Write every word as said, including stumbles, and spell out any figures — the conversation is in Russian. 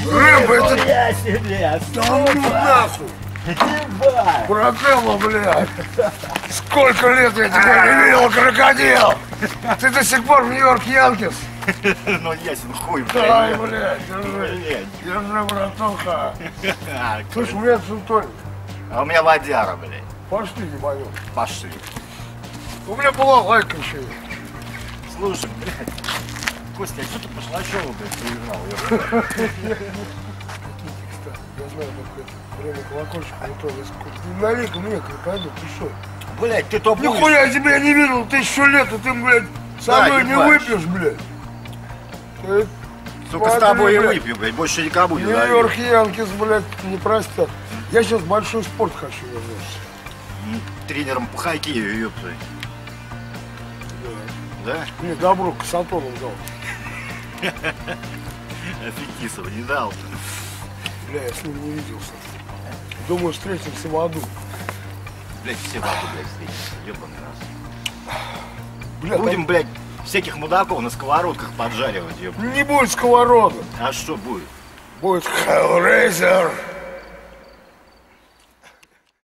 блядь! Рыба, это... себе! Да ну нахуй! Ебать! Крокодила, блядь! Сколько лет я тебя не видел, крокодил! Ты до сих пор в Нью-Йорк Янкис! Ну ясен хуй, блядь! Давай, блядь, держи! Держи, братуха! Слышь, у меня цветой! А у меня водяра, блядь! Пошли, не боюсь! Пошли! У меня была лайка еще есть! Слушай, блядь! Костя, а что ты пошла щелу, блядь, проиграл? Я знаю, как это... Время колокольчик, Антон, не налей-ка мне, крокодил, ты что? Блядь, ты то будешь? Нихуя тебя не видел, тысячу лет, и ты, блядь, со мной не выпьешь, блядь. Только с тобой и выпью, блядь, больше никому не налей. Нью-Йорк Янкис, блядь, не простят. Я сейчас большой спорт хочу вернуться. Тренером по хоккею, ёпта. Да? Мне добро к Антону дал. Афикисов не дал. Бля, я с ним не виделся. Думаю, встретимся в аду. Блядь, все в аду, блядь, встретимся. Ёбаный раз. Бля, будем, так... блядь, всяких мудаков на сковородках поджаривать, ёбаный. Не будет сковородок. А что будет? Будет Hellraiser.